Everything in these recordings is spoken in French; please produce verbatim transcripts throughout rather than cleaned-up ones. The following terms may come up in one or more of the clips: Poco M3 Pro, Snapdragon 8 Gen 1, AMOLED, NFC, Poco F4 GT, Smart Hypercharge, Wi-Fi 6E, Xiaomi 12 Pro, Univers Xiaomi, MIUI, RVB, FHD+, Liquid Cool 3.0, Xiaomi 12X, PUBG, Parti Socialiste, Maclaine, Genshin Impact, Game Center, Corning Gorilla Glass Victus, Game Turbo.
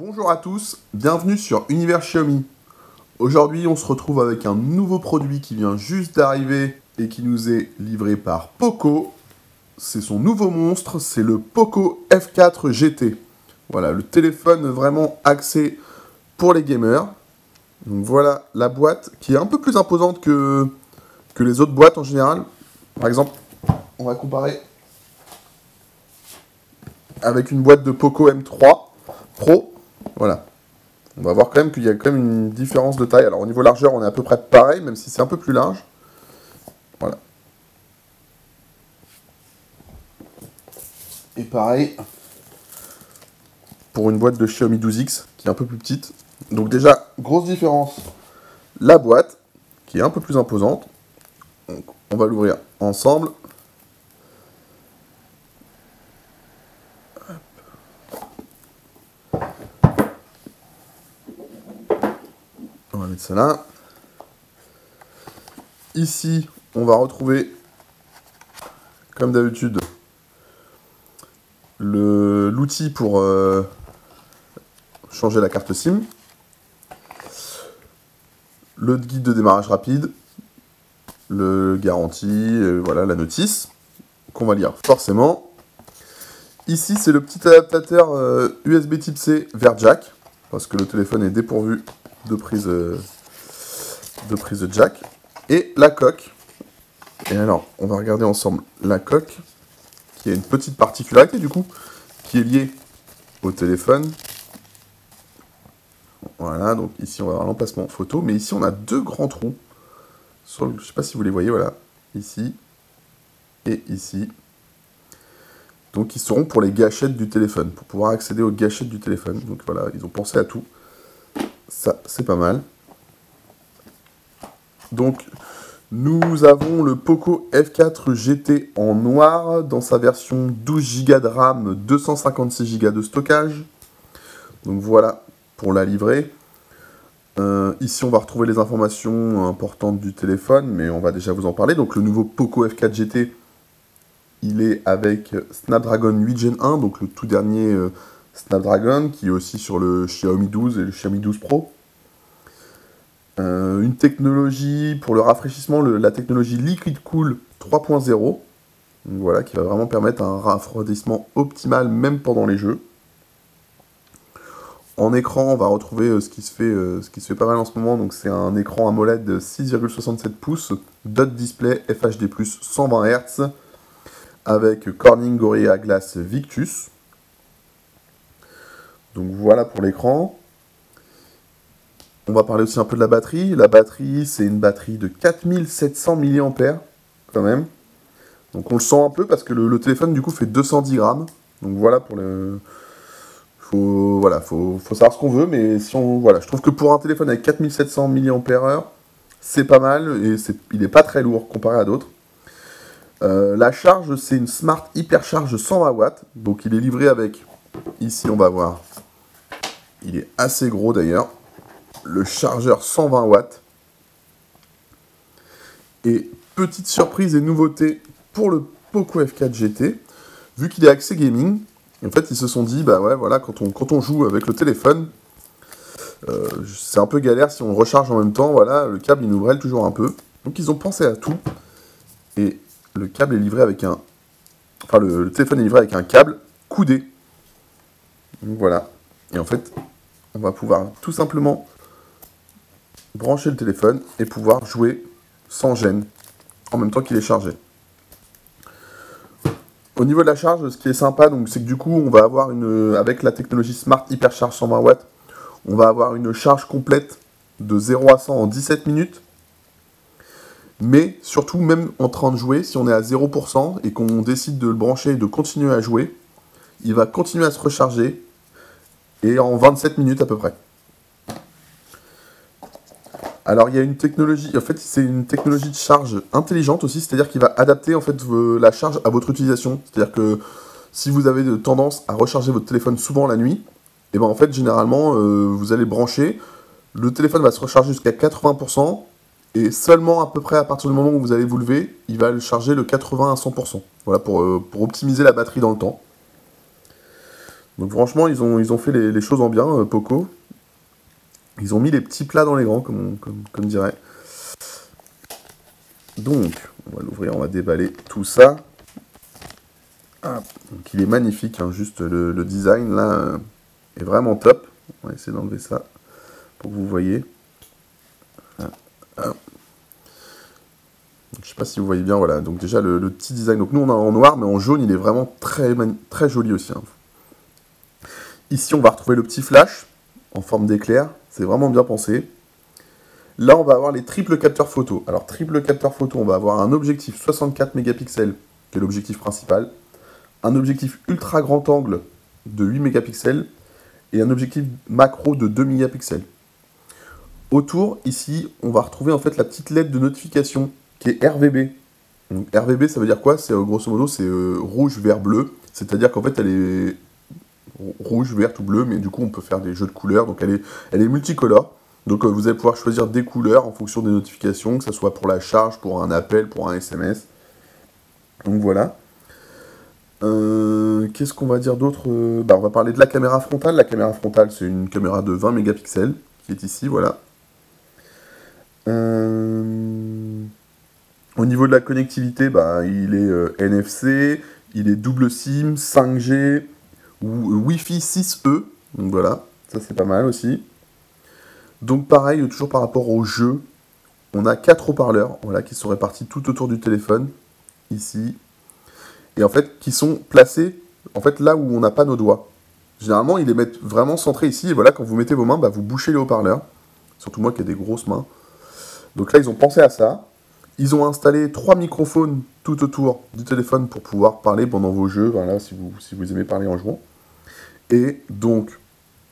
Bonjour à tous, bienvenue sur Univers Xiaomi. Aujourd'hui on se retrouve avec un nouveau produit qui vient juste d'arriver et qui nous est livré par Poco. C'est son nouveau monstre, c'est le Poco F quatre G T. Voilà, le téléphone vraiment axé pour les gamers. Donc voilà la boîte qui est un peu plus imposante que, que les autres boîtes en général. Par exemple, on va comparer avec une boîte de Poco M trois Pro. Voilà, on va voir quand même qu'il y a quand même une différence de taille. Alors au niveau largeur, on est à peu près pareil, même si c'est un peu plus large. Voilà. Et pareil pour une boîte de Xiaomi douze X, qui est un peu plus petite. Donc déjà, grosse différence, la boîte, qui est un peu plus imposante. Donc, on va l'ouvrir ensemble. On va mettre ça là. Ici, on va retrouver, comme d'habitude, le l'outil pour euh, changer la carte SIM. Le guide de démarrage rapide. Le garantie, euh, voilà la notice, qu'on va lire forcément. Ici, c'est le petit adaptateur euh, U S B type C vers jack, parce que le téléphone est dépourvu de prise euh, de prise de jack. Et la coque. Et alors, on va regarder ensemble la coque, qui a une petite particularité du coup, qui est liée au téléphone. Voilà, donc ici on va avoir l'emplacement photo, mais ici on a deux grands trous. Sur le, je ne sais pas si vous les voyez, voilà, ici et ici. Donc ils seront pour les gâchettes du téléphone, pour pouvoir accéder aux gâchettes du téléphone. Donc voilà, ils ont pensé à tout. Ça, c'est pas mal. Donc nous avons le Poco F quatre G T en noir, dans sa version douze giga de RAM, deux cent cinquante-six giga de stockage. Donc voilà pour la livrée. Euh, ici, on va retrouver les informations importantes du téléphone, mais on va déjà vous en parler. Donc, le nouveau Poco F quatre G T, il est avec Snapdragon huit Gen un, donc le tout dernier euh, Snapdragon, qui est aussi sur le Xiaomi douze et le Xiaomi douze Pro. Euh, une technologie, pour le rafraîchissement, le, la technologie Liquid Cool trois point zéro, voilà, qui va vraiment permettre un refroidissement optimal, même pendant les jeux. En écran, on va retrouver ce qui se fait, ce qui se fait pas mal en ce moment. Donc c'est un écran AMOLED de six virgule soixante-sept pouces, dot display F H D plus, cent vingt hertz, avec Corning Gorilla Glass Victus. Donc voilà pour l'écran. On va parler aussi un peu de la batterie. La batterie, c'est une batterie de quatre mille sept cents milliampères, quand même. Donc on le sent un peu parce que le, le téléphone, du coup, fait deux cent dix grammes. Donc voilà pour le... Faut, voilà, faut, faut savoir ce qu'on veut, mais si on, voilà, je trouve que pour un téléphone avec quatre mille sept cents milliampères heure, c'est pas mal, et c'est, il n'est pas très lourd comparé à d'autres. Euh, la charge, c'est une Smart Hypercharge cent vingt watts, donc il est livré avec, ici on va voir, il est assez gros d'ailleurs, le chargeur cent vingt watts. Et petite surprise et nouveauté pour le Poco F quatre G T, vu qu'il est axé gaming. En fait, ils se sont dit, bah ouais, voilà, quand on, quand on joue avec le téléphone, euh, c'est un peu galère si on le recharge en même temps, voilà, le câble, il nous brêle toujours un peu. Donc, ils ont pensé à tout, et le câble est livré avec un... Enfin, le, le téléphone est livré avec un câble coudé. Donc, voilà. Et en fait, on va pouvoir tout simplement brancher le téléphone et pouvoir jouer sans gêne, en même temps qu'il est chargé. Au niveau de la charge, ce qui est sympa, donc c'est que du coup, on va avoir une, avec la technologie Smart Hypercharge cent vingt watts, on va avoir une charge complète de zéro à cent en dix-sept minutes. Mais surtout, même en train de jouer, si on est à zéro pour cent et qu'on décide de le brancher et de continuer à jouer, il va continuer à se recharger et en vingt-sept minutes à peu près. Alors, il y a une technologie, en fait, c'est une technologie de charge intelligente aussi, c'est-à-dire qu'il va adapter en fait la charge à votre utilisation. C'est-à-dire que si vous avez tendance à recharger votre téléphone souvent la nuit, et ben en fait, généralement, euh, vous allez brancher, le téléphone va se recharger jusqu'à quatre-vingts pour cent, et seulement à peu près à partir du moment où vous allez vous lever, il va le charger de quatre-vingts à cent pour cent. Voilà, pour, euh, pour optimiser la batterie dans le temps. Donc franchement, ils ont, ils ont fait les, les choses en bien, euh, Poco. Ils ont mis les petits plats dans les grands, comme, comme, comme dirait. Donc, on va l'ouvrir, on va déballer tout ça. Ah, donc il est magnifique, hein, juste le, le design là euh, est vraiment top. On va essayer d'enlever ça pour que vous voyez. Ah, ah. Donc, je ne sais pas si vous voyez bien, voilà. Donc déjà le, le petit design. Donc nous on a en noir, mais en jaune il est vraiment très, très joli aussi. Hein. Ici on va retrouver le petit flash en forme d'éclair. C'est vraiment bien pensé. Là on va avoir les triples capteurs photo. Alors triple capteur photo, on va avoir un objectif soixante-quatre mégapixels qui est l'objectif principal, un objectif ultra grand angle de huit mégapixels et un objectif macro de deux mégapixels. Autour, ici, on va retrouver en fait la petite lettre de notification qui est R V B. Donc R V B, ça veut dire quoi? C'est grosso modo, c'est euh, rouge, vert, bleu. C'est-à-dire qu'en fait, elle est rouge, vert ou bleu, mais du coup, on peut faire des jeux de couleurs. Donc elle est, elle est multicolore. Donc euh, vous allez pouvoir choisir des couleurs en fonction des notifications, que ce soit pour la charge, pour un appel, pour un S M S. Donc voilà. Euh, Qu'est-ce qu'on va dire d'autre? Bah, on va parler de la caméra frontale. La caméra frontale, c'est une caméra de vingt mégapixels qui est ici, voilà. Euh... Au niveau de la connectivité, bah, il est euh, N F C, il est double SIM, cinq G, Wi-Fi six E. Donc voilà, ça c'est pas mal aussi. Donc pareil, toujours par rapport au jeu, on a quatre haut-parleurs, voilà, qui sont répartis tout autour du téléphone. Ici, et en fait, qui sont placés en fait, là où on n'a pas nos doigts. Généralement, ils les mettent vraiment centrés ici, et voilà, quand vous mettez vos mains, bah, vous bouchez les haut-parleurs. Surtout moi qui ai des grosses mains. Donc là, ils ont pensé à ça. Ils ont installé trois microphones tout autour du téléphone pour pouvoir parler pendant vos jeux, voilà, si vous, si vous aimez parler en jouant. Et donc,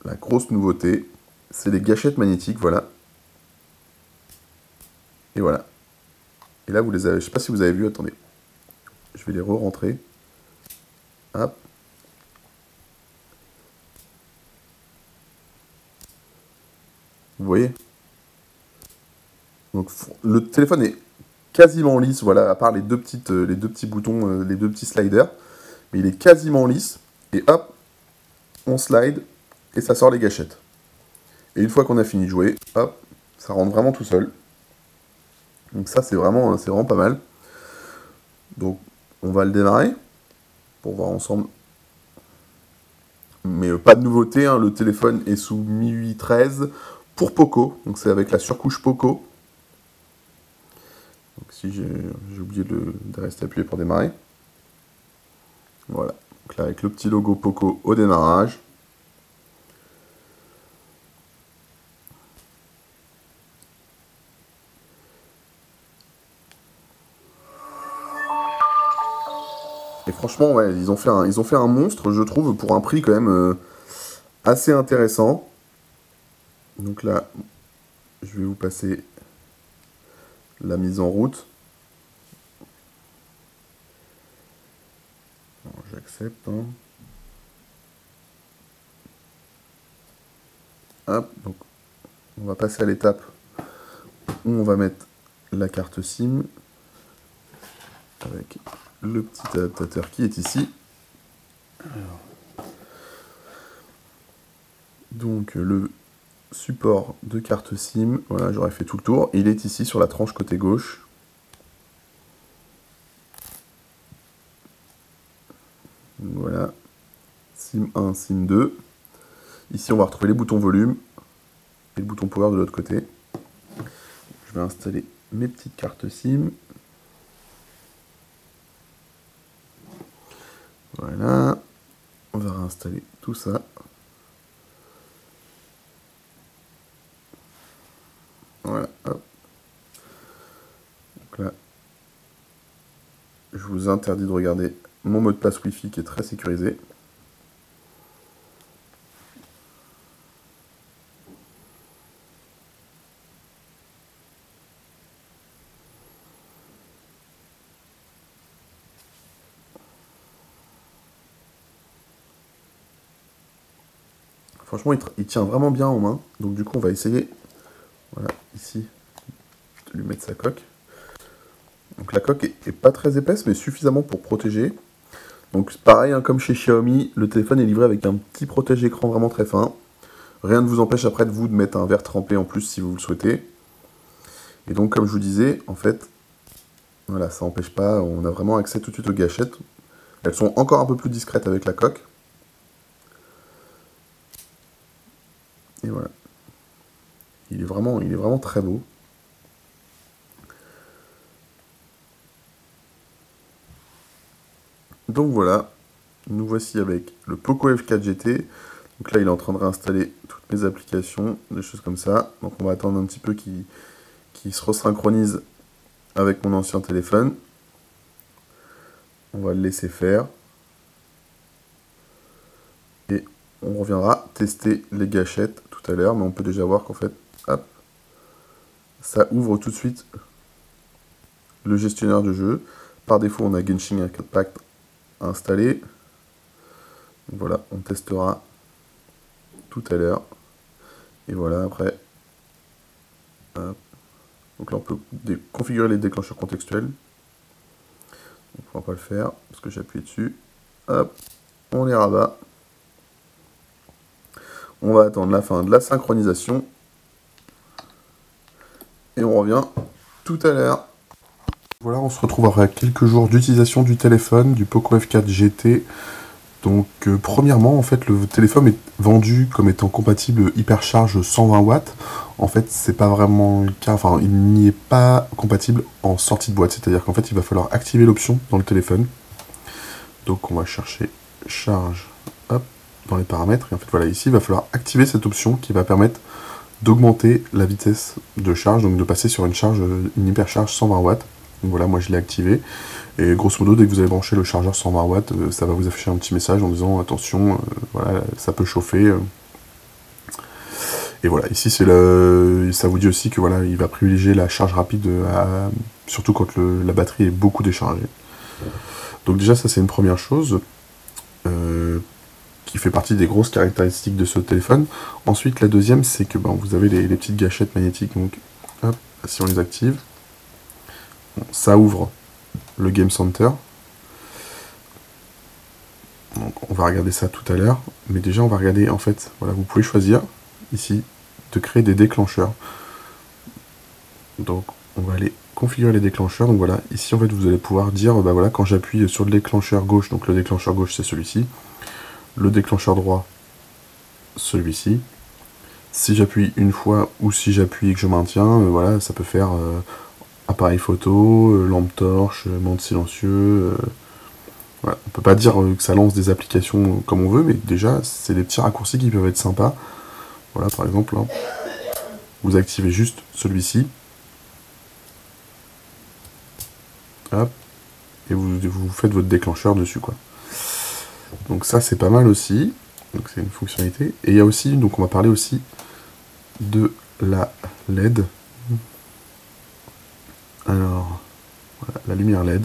la grosse nouveauté, c'est les gâchettes magnétiques, voilà. Et voilà. Et là, vous les avez, je ne sais pas si vous avez vu, attendez. Je vais les re-rentrer. Hop. Vous voyez? Donc le téléphone est quasiment lisse, voilà, à part les deux petites, les deux petits boutons, les deux petits sliders. Mais il est quasiment lisse. Et hop, on slide et ça sort les gâchettes. Et une fois qu'on a fini de jouer, hop, ça rentre vraiment tout seul. Donc ça c'est vraiment, c'est vraiment pas mal. Donc on va le démarrer pour voir ensemble. Mais euh, pas de nouveauté, hein, le téléphone est sous M I U I treize pour Poco. Donc c'est avec la surcouche Poco. Donc si j'ai oublié de, de rester appuyé pour démarrer. Voilà. Donc là avec le petit logo Poco au démarrage. Et franchement, ouais, ils ont fait un, ils ont fait un monstre, je trouve, pour un prix quand même euh, assez intéressant. Donc là, je vais vous passer la mise en route. Bon, j'accepte. Hein. Hop, donc on va passer à l'étape où on va mettre la carte SIM avec le petit adaptateur qui est ici. Donc le support de carte SIM, voilà, j'aurais fait tout le tour. Il est ici sur la tranche côté gauche. Donc voilà, SIM un, SIM deux. Ici on va retrouver les boutons volume et le bouton power de l'autre côté. Je vais installer mes petites cartes SIM. Voilà, on va réinstaller tout ça. Voilà, hop. Donc là, je vous interdis de regarder mon mot de passe Wi-Fi qui est très sécurisé. Franchement, il, il tient vraiment bien en main. Donc du coup, on va essayer, voilà, ici, de lui mettre sa coque. Donc la coque est, est pas très épaisse, mais suffisamment pour protéger. Donc pareil, hein, comme chez Xiaomi, le téléphone est livré avec un petit protège-écran vraiment très fin. Rien ne vous empêche après de vous de mettre un verre trempé en plus si vous le souhaitez. Et donc comme je vous disais, en fait, voilà, ça n'empêche pas, on a vraiment accès tout de suite aux gâchettes. Elles sont encore un peu plus discrètes avec la coque. Et voilà. Il est vraiment, il est vraiment très beau. Donc voilà, nous voici avec le Poco F quatre G T. Donc là, il est en train de réinstaller toutes mes applications, des choses comme ça. Donc on va attendre un petit peu qu'il qu'il se resynchronise avec mon ancien téléphone. On va le laisser faire. Et on reviendra tester les gâchettes tout à l'heure. Mais on peut déjà voir qu'en fait, hop, ça ouvre tout de suite le gestionnaire de jeu. Par défaut, on a Genshin Impact installé. Voilà, on testera tout à l'heure. Et voilà, après. Hop. Donc là, on peut configurer les déclencheurs contextuels. On ne pourra pas le faire parce que j'ai appuyé dessus. Hop, on les rabat. On va attendre la fin de la synchronisation. Et on revient tout à l'heure. Voilà, on se retrouve après quelques jours d'utilisation du téléphone, du Poco F quatre G T. Donc euh, premièrement, en fait, le téléphone est vendu comme étant compatible hypercharge cent vingt watts. En fait, c'est pas vraiment le cas, enfin, il n'y est pas compatible en sortie de boîte. C'est-à-dire qu'en fait, il va falloir activer l'option dans le téléphone. Donc on va chercher charge, hop, dans les paramètres. Et en fait, voilà, ici, il va falloir activer cette option qui va permettre d'augmenter la vitesse de charge, donc de passer sur une charge, une hypercharge cent vingt watts. Donc voilà, moi je l'ai activé. Et grosso modo, dès que vous allez brancher le chargeur cent vingt watts, euh, ça va vous afficher un petit message en disant attention, euh, voilà, ça peut chauffer. Euh. Et voilà, ici c'est le, ça vous dit aussi que voilà, il va privilégier la charge rapide, à, surtout quand le, la batterie est beaucoup déchargée. Donc déjà, ça c'est une première chose euh, qui fait partie des grosses caractéristiques de ce téléphone. Ensuite, la deuxième, c'est que ben, vous avez les, les petites gâchettes magnétiques. Donc, hop, si on les active, ça ouvre le Game Center. Donc on va regarder ça tout à l'heure, mais déjà on va regarder en fait, voilà, vous pouvez choisir ici de créer des déclencheurs. Donc on va aller configurer les déclencheurs. Donc voilà, ici en fait vous allez pouvoir dire bah voilà, quand j'appuie sur le déclencheur gauche, donc le déclencheur gauche c'est celui-ci, le déclencheur droit celui-ci. Si j'appuie une fois ou si j'appuie et que je maintiens, euh, voilà, ça peut faire euh, appareil photo, lampe torche, monde silencieux. Euh, voilà. On peut pas dire que ça lance des applications comme on veut, mais déjà, c'est des petits raccourcis qui peuvent être sympas. Voilà, par exemple, hein, vous activez juste celui-ci. Hop. Et vous, vous faites votre déclencheur dessus, quoi. Donc ça, c'est pas mal aussi. Donc c'est une fonctionnalité. Et il y a aussi, donc on va parler aussi de la L E D. Alors, voilà, la lumière L E D,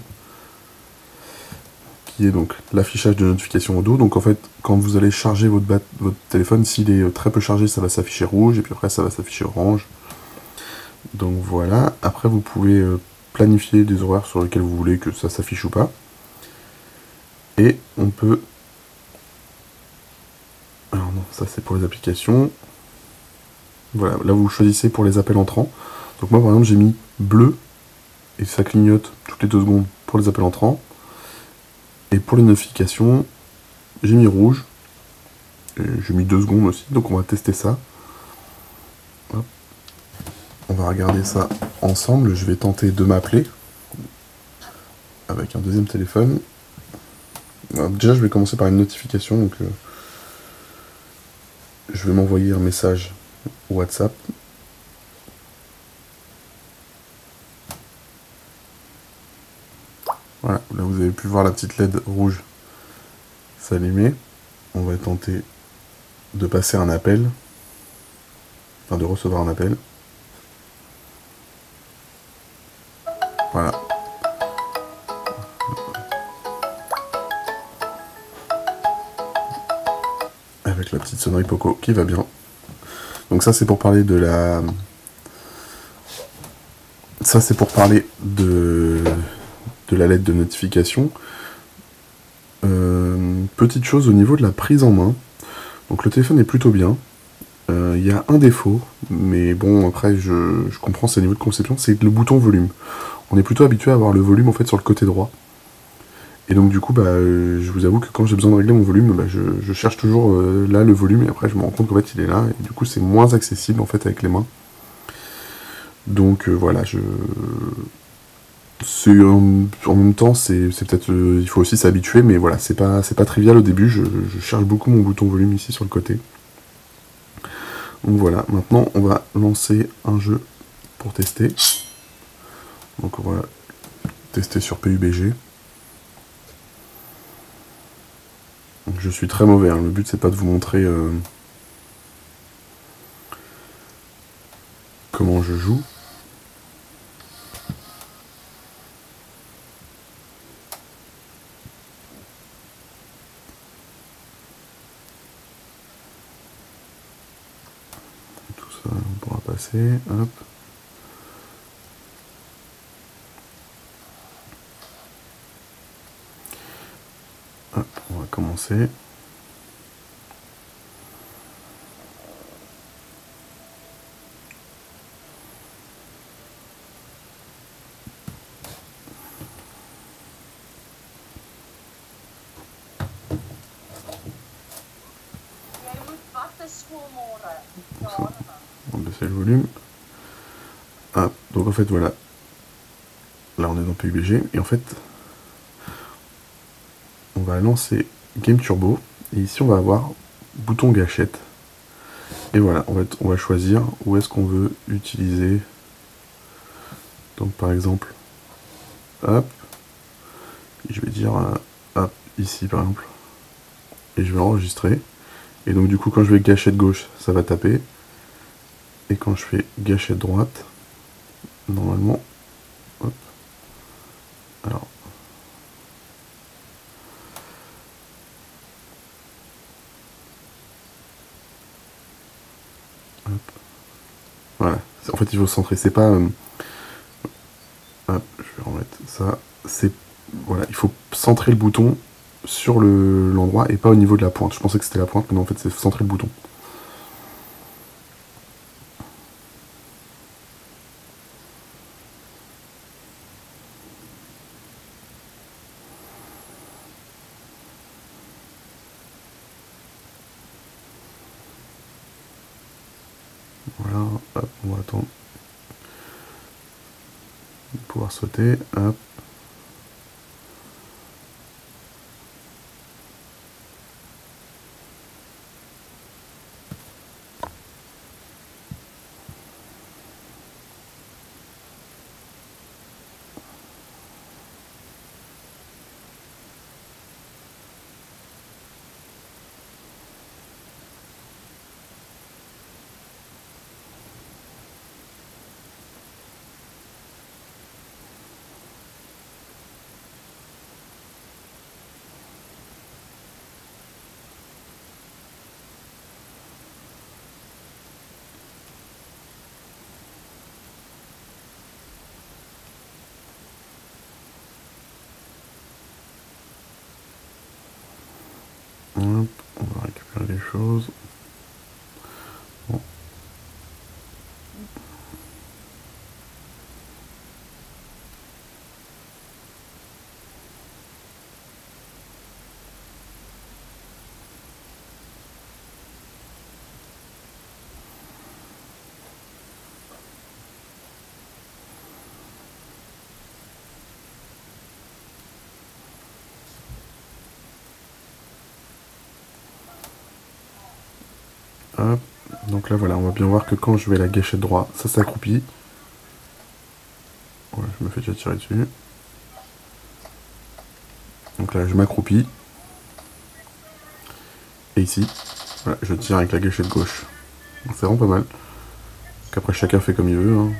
qui est donc l'affichage de notification au dos. Donc en fait, quand vous allez charger votre, votre téléphone, s'il est très peu chargé, ça va s'afficher rouge, et puis après ça va s'afficher orange. Donc voilà, après vous pouvez planifier des horaires sur lesquels vous voulez que ça s'affiche ou pas. Et on peut... Alors non, ça c'est pour les applications. Voilà, là vous choisissez pour les appels entrants. Donc moi par exemple j'ai mis bleu, et ça clignote toutes les deux secondes pour les appels entrants. Et pour les notifications, j'ai mis rouge. J'ai mis deux secondes aussi, donc on va tester ça. Hop. On va regarder ça ensemble. Je vais tenter de m'appeler avec un deuxième téléphone. Alors déjà, je vais commencer par une notification. Donc, euh, je vais m'envoyer un message WhatsApp. Voilà, là vous avez pu voir la petite L E D rouge s'allumer. On va tenter de passer un appel, enfin de recevoir un appel. Voilà. Avec la petite sonnerie Poco qui va bien. Donc ça c'est pour parler de la... Ça c'est pour parler de... de la L E D de notification. Euh, petite chose au niveau de la prise en main, donc le téléphone est plutôt bien. Il euh, y a un défaut, mais bon, après je, je comprends, c'est au niveau de conception, c'est le bouton volume. On est plutôt habitué à avoir le volume en fait sur le côté droit. Et donc du coup, bah, euh, je vous avoue que quand j'ai besoin de régler mon volume, bah, je, je cherche toujours euh, là le volume, et après je me rends compte qu'en fait il est là, et du coup c'est moins accessible en fait avec les mains. Donc euh, voilà, je... En même temps, c'est peut-être, euh, il faut aussi s'habituer, mais voilà, c'est pas, c'est pas trivial au début. Je, je cherche beaucoup mon bouton volume ici sur le côté. Donc voilà, maintenant on va lancer un jeu pour tester. Donc on va tester sur P U B G. Donc je suis très mauvais, hein. Le but c'est pas de vous montrer euh, comment je joue. Hop. Hop, on va commencer. En fait voilà, là on est dans P U B G et en fait on va lancer Game Turbo et ici on va avoir bouton gâchette et voilà, on va, on va choisir où est-ce qu'on veut utiliser. Donc par exemple, hop, je vais dire hop ici par exemple et je vais enregistrer, et donc du coup quand je vais gâchette gauche ça va taper et quand je fais gâchette droite normalement, hop. Alors, hop. Voilà. En fait, il faut centrer. C'est pas. Euh... Hop. Je vais remettre ça. C'est voilà. Il faut centrer le bouton sur le l'endroit et pas au niveau de la pointe. Je pensais que c'était la pointe, mais non, en fait, c'est centrer le bouton. Sauter, hop. On va récupérer les choses. Bon. Donc là voilà, on va bien voir que quand je vais la gâchette droite, ça s'accroupit. Ouais, je me fais déjà tirer dessus. Donc là je m'accroupis. Et ici, voilà, je tire avec la gâchette gauche. Donc c'est vraiment pas mal. Donc après chacun fait comme il veut, hein.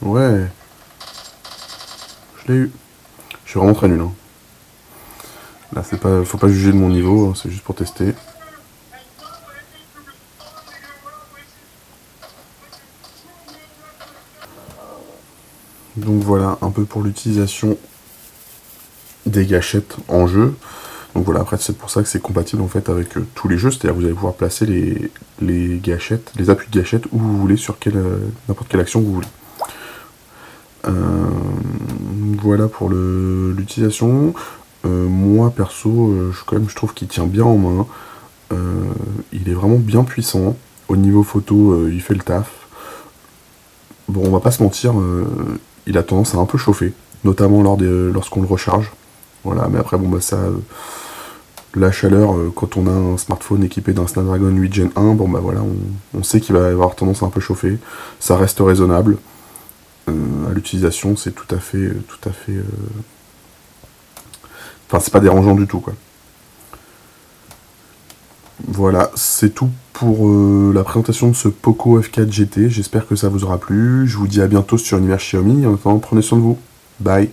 Ouais, je l'ai eu. Je suis vraiment très nul, hein. Là, c'est pas, faut pas juger de mon niveau, c'est juste pour tester. Donc voilà un peu pour l'utilisation des gâchettes en jeu. Donc voilà, après c'est pour ça que c'est compatible en fait avec euh, tous les jeux, c'est-à-dire que vous allez pouvoir placer les, les gâchettes, les appuis de gâchettes où vous voulez, sur quelle euh, n'importe quelle action vous voulez. Euh, voilà pour l'utilisation. Euh, moi perso, euh, je, quand même, je trouve qu'il tient bien en main. Euh, il est vraiment bien puissant. Au niveau photo, euh, il fait le taf. Bon, on va pas se mentir, euh, il a tendance à un peu chauffer, notamment lors des, lorsqu'on le recharge. Voilà, mais après, bon, bah ça, euh, la chaleur, euh, quand on a un smartphone équipé d'un Snapdragon huit Gen un, bon, bah voilà, on, on sait qu'il va avoir tendance à un peu chauffer. Ça reste raisonnable. Euh, à l'utilisation, c'est tout à fait, tout à fait. Euh... Enfin, c'est pas dérangeant du tout, quoi. Voilà, c'est tout pour euh, la présentation de ce Poco F quatre G T. J'espère que ça vous aura plu. Je vous dis à bientôt sur Univers Xiaomi. En attendant, prenez soin de vous. Bye.